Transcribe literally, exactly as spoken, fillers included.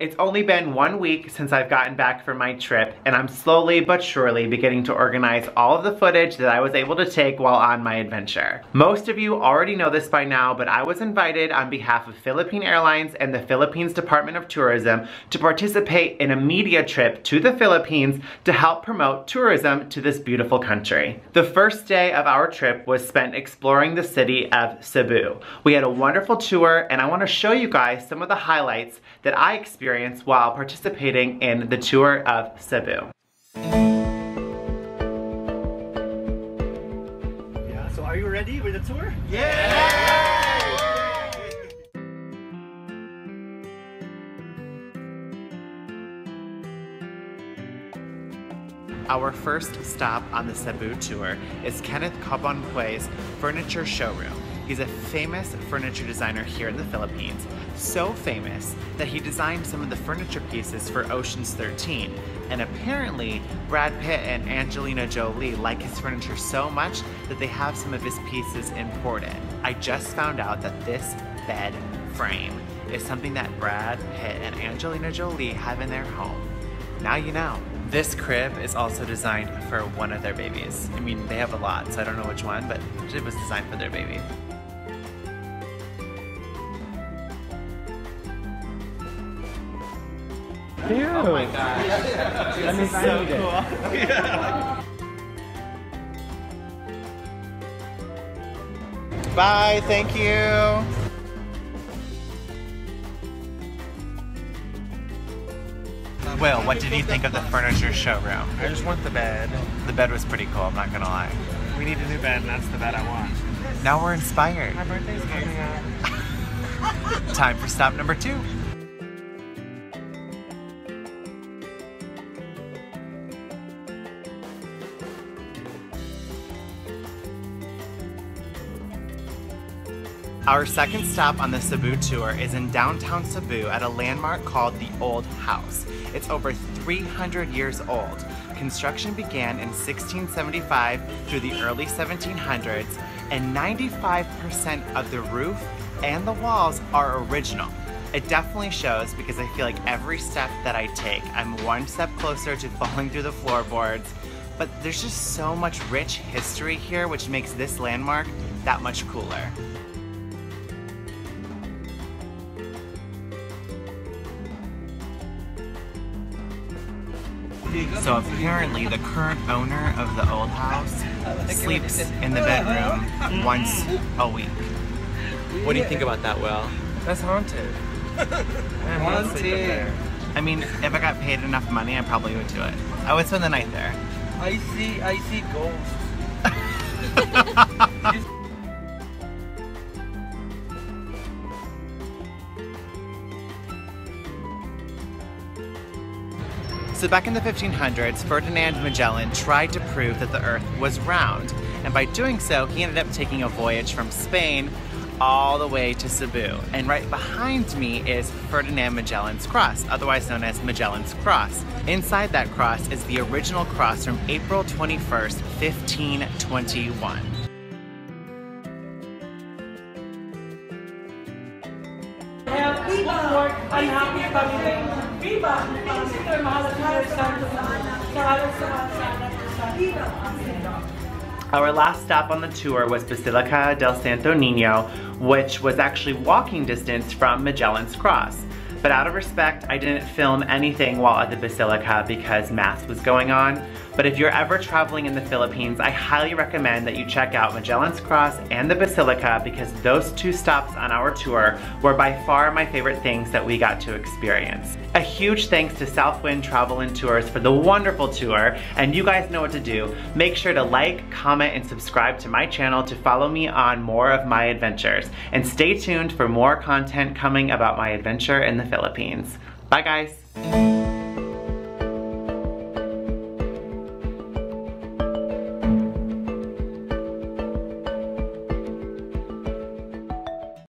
It's only been one week since I've gotten back from my trip, and I'm slowly but surely beginning to organize all of the footage that I was able to take while on my adventure. Most of you already know this by now, but I was invited on behalf of Philippine Airlines and the Philippines Department of Tourism to participate in a media trip to the Philippines to help promote tourism to this beautiful country. The first day of our trip was spent exploring the city of Cebu. We had a wonderful tour, and I want to show you guys some of the highlights that I experienced while participating in the tour of Cebu. Yeah, so are you ready with the tour? Yeah! Our first stop on the Cebu tour is Kenneth Cobonpue's furniture showroom. He's a famous furniture designer here in the Philippines, so famous that he designed some of the furniture pieces for Ocean's thirteen, and apparently Brad Pitt and Angelina Jolie like his furniture so much that they have some of his pieces imported. I just found out that this bed frame is something that Brad Pitt and Angelina Jolie have in their home. Now you know. This crib is also designed for one of their babies. I mean, they have a lot, so I don't know which one, but it was designed for their baby. Ew. Oh my gosh. That is so cool. Yeah. Bye, thank you. Will, what did you think of the furniture showroom? I just want the bed. The bed was pretty cool, I'm not gonna lie. We need a new bed, and that's the bed I want. Now we're inspired. My birthday's coming up. Time for stop number two. Our second stop on the Cebu tour is in downtown Cebu at a landmark called the Old House. It's over three hundred years old. Construction began in sixteen seventy-five through the early seventeen hundreds, and ninety-five percent of the roof and the walls are original. It definitely shows because I feel like every step that I take, I'm one step closer to falling through the floorboards. But there's just so much rich history here, which makes this landmark that much cooler. So apparently the current owner of the Old House sleeps in the bedroom once a week. What do you think about that, Will? That's haunted. I'm haunted. I mean, if I got paid enough money, I probably would do it. I would spend the night there. I see, I see ghosts. So back in the fifteen hundreds, Ferdinand Magellan tried to prove that the Earth was round, and by doing so, he ended up taking a voyage from Spain all the way to Cebu. And right behind me is Ferdinand Magellan's Cross, otherwise known as Magellan's Cross. Inside that cross is the original cross from April twenty-first, fifteen twenty-one. Unhappy family. Viva! Consider mahal at Santo Niño. Our last stop on the tour was Basilica del Santo Niño, which was actually walking distance from Magellan's Cross. But out of respect, I didn't film anything while at the Basilica because Mass was going on. But if you're ever traveling in the Philippines, I highly recommend that you check out Magellan's Cross and the Basilica because those two stops on our tour were by far my favorite things that we got to experience. A huge thanks to Southwind Travel and Tours for the wonderful tour, and you guys know what to do. Make sure to like, comment, and subscribe to my channel to follow me on more of my adventures. And stay tuned for more content coming about my adventure in the Philippines. Bye guys!